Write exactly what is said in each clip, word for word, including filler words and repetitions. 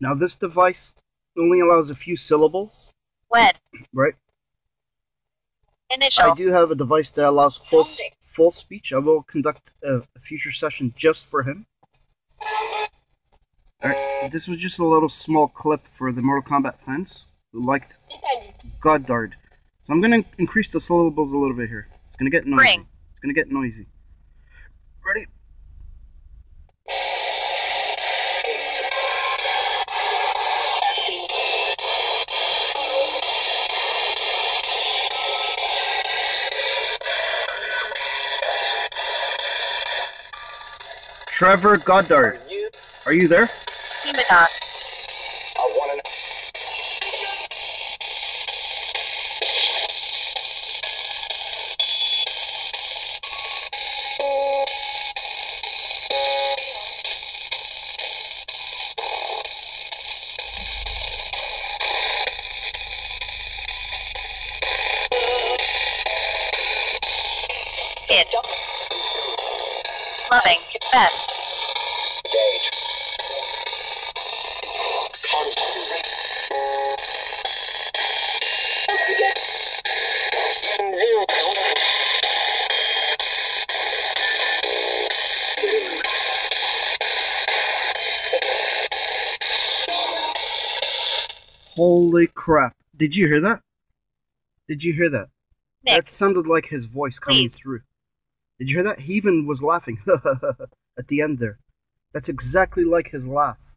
Now this device only allows a few syllables. When? Right. Initial. I do have a device that allows full full speech. I will conduct a, a future session just for him. Alright, this was just a little small clip for the Mortal Kombat fans who liked Goddard. So I'm going to increase the syllables a little bit here. It's going to get noisy. Bring. It's going to get noisy. Ready? Trevor Goddard, are you, are you there? Hematos. I want to know. It. Loving. Best. Date. Holy crap. Did you hear that? Did you hear that? Nick. That sounded like his voice coming Please. through. Did you hear that? He even was laughing at the end there. That's exactly like his laugh.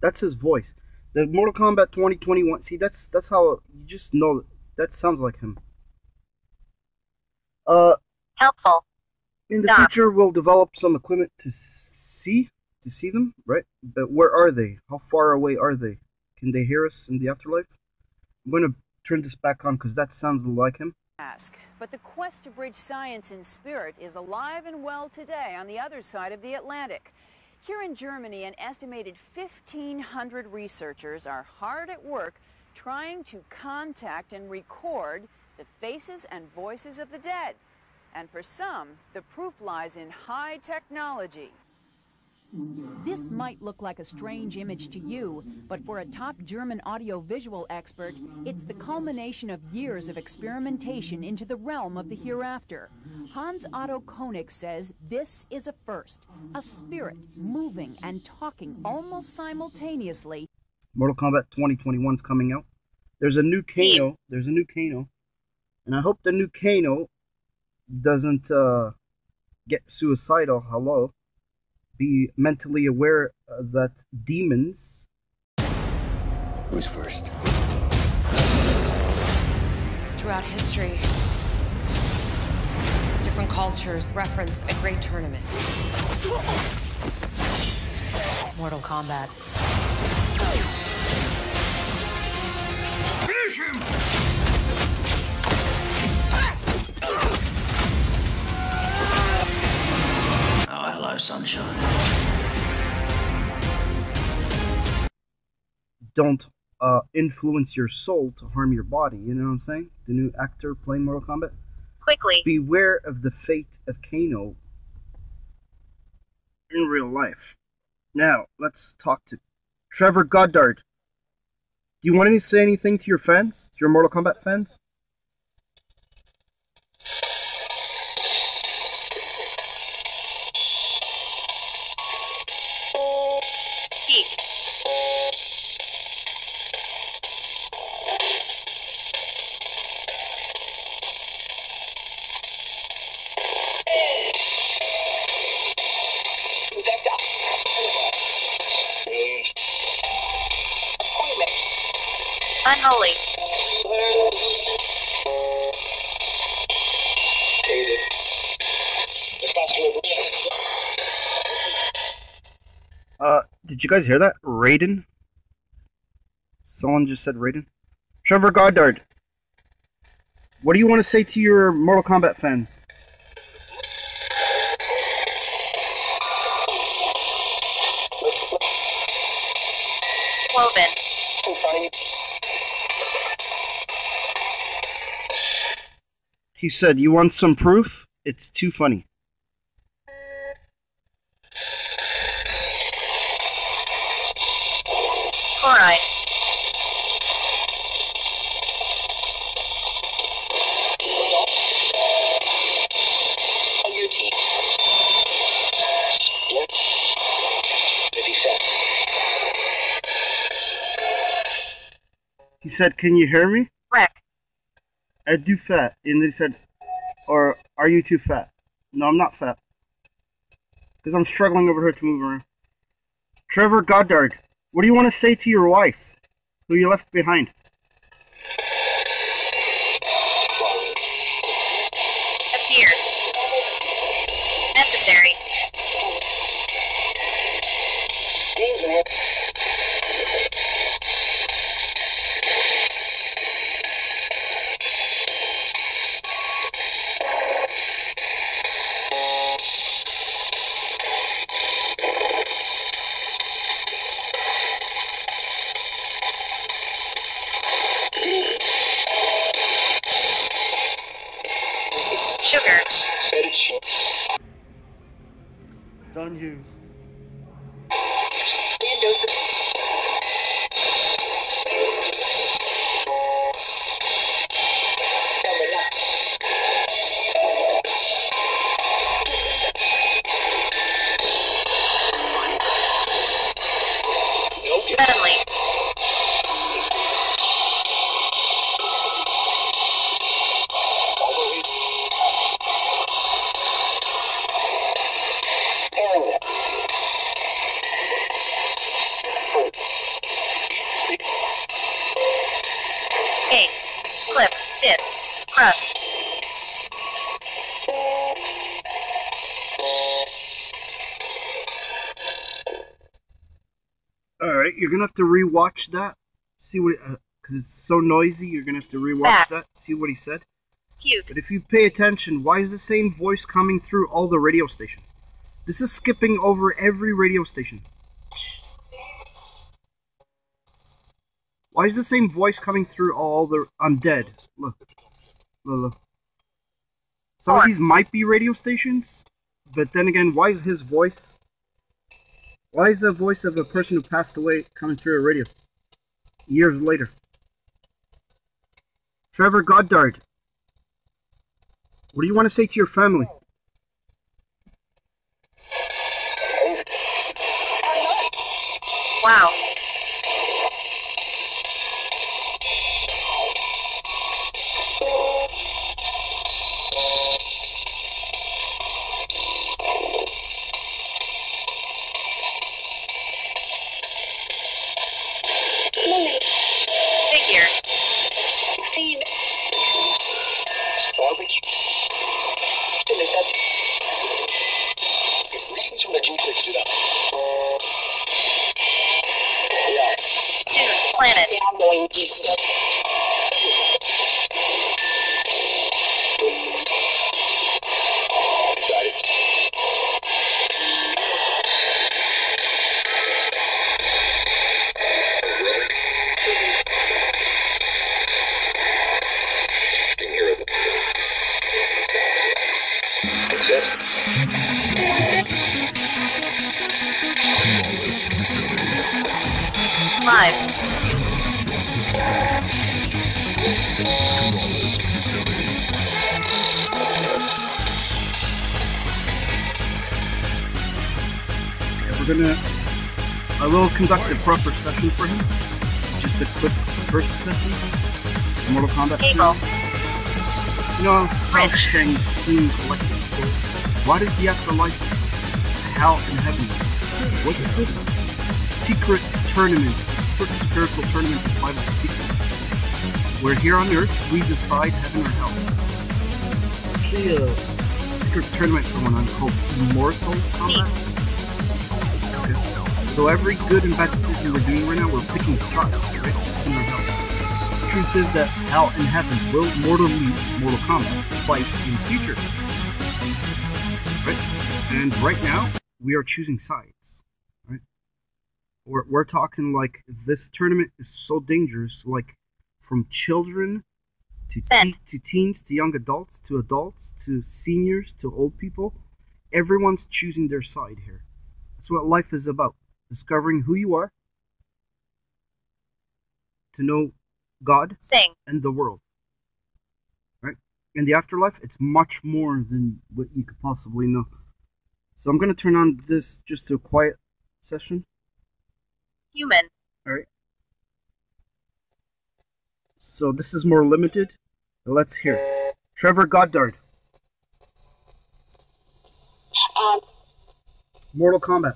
That's his voice. The Mortal Kombat twenty twenty-one. See, that's that's how you just know that sounds like him. Uh, helpful. In the Dom. future, we'll develop some equipment to see to see them, right? But where are they? How far away are they? Can they hear us in the afterlife? I'm gonna turn this back on because that sounds like him. Ask. But the quest to bridge science and spirit is alive and well today on the other side of the Atlantic. Here in Germany, an estimated fifteen hundred researchers are hard at work trying to contact and record the faces and voices of the dead. And for some, the proof lies in high technology. This might look like a strange image to you, but for a top German audiovisual expert, it's the culmination of years of experimentation into the realm of the hereafter. Hans Otto Koenig says this is a first, a spirit moving and talking almost simultaneously. Mortal Kombat twenty twenty-one is coming out. There's a new Kano. There's a new Kano. And I hope the new Kano doesn't uh, get suicidal. Hello. Be mentally aware uh, that demons... Who's first? Throughout history, different cultures reference a great tournament. Mortal Kombat. Finish him! Oh, hello, sunshine. Don't uh, influence your soul to harm your body. You know what I'm saying? The new actor playing Mortal Kombat. Quickly. Beware of the fate of Kano in real life. Now, let's talk to Trevor Goddard. Do you want to say anything to your fans? To your Mortal Kombat fans? Unholy. Uh, did you guys hear that? Raiden? Someone just said Raiden. Trevor Goddard, what do you want to say to your Mortal Kombat fans? Woven. He said, you want some proof? It's too funny. said, "Can you hear me?" Correct. I do fat. And they said, "Or are you too fat?" No, I'm not fat. Because I'm struggling over here to move around. Trevor Goddard, what do you want to say to your wife, who you left behind? Appear. Necessary. Sugar. Done you. Suddenly. Eight. Clip. Disc. Crust. Alright, you're gonna have to re-watch that. See what... Because uh, it's so noisy, you're gonna have to re-watch that. See what he said. Cute. But if you pay attention, why is the same voice coming through all the radio stations? This is skipping over every radio station. Why is the same voice coming through all the... I'm dead. Look. Look, look. Some Four. of these might be radio stations, but then again, why is his voice... Why is the voice of a person who passed away coming through a radio? Years later. Trevor Goddard. What do you want to say to your family? Wow. Figure. Steve. Garbage. Soon, planet. Live. Okay, we're gonna... I will conduct a proper session for him. Just a quick first session. Mortal Kombat. Cable. You know, how Shang Tsung collected for? What is the afterlife? Hell and heaven? What's this secret tournament, spiritual tournament the Bible speaks of? Where here on earth, we decide heaven or hell. Actually, a secret tournament for one I'm called Mortal Kombat. Okay. So every good and bad decision we're doing right now, we're picking sides, right? Heaven or hell. The truth is that hell and heaven will mortally, Mortal Kombat, fight in the future. Right? And right now, we are choosing sides. We're, we're talking like this tournament is so dangerous, like from children to, te to teens to young adults to adults to seniors to old people. Everyone's choosing their side here. That's what life is about. Discovering who you are, to know God Sing. and the world. Right? In the afterlife, it's much more than what you could possibly know. So I'm going to turn on this just to a quiet session. Human. All right. so this is more limited. Let's hear Trevor Goddard. Um, Mortal Kombat.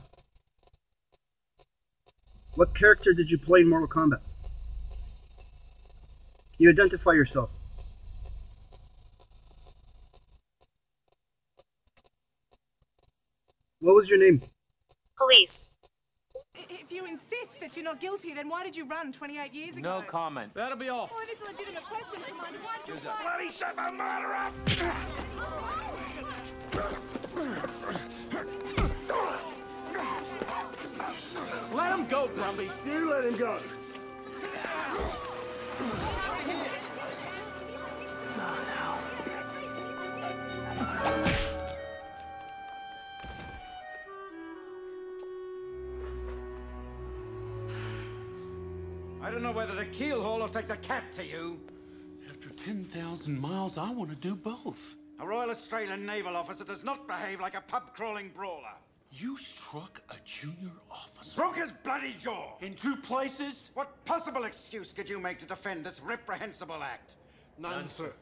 What character did you play in Mortal Kombat? Can you identify yourself? What was your name? Police. If you insist that you're not guilty, then why did you run twenty-eight years ago? No comment. That'll be all. Well, if it's a legitimate question, then why did you run? Bloody shut my murder up! Let him go, Grumpy. You let him go. I don't know whether to keelhaul or take the cat to you. After ten thousand miles, I want to do both. A Royal Australian naval officer does not behave like a pub-crawling brawler. You struck a junior officer. Broke his bloody jaw. In two places? What possible excuse could you make to defend this reprehensible act? None, None sir.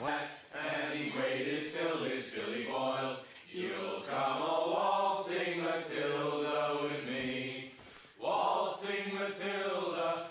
Waxed, and he waited till his Billy Boyle. You'll come a waltzing Matilda with me. Waltzing Matilda.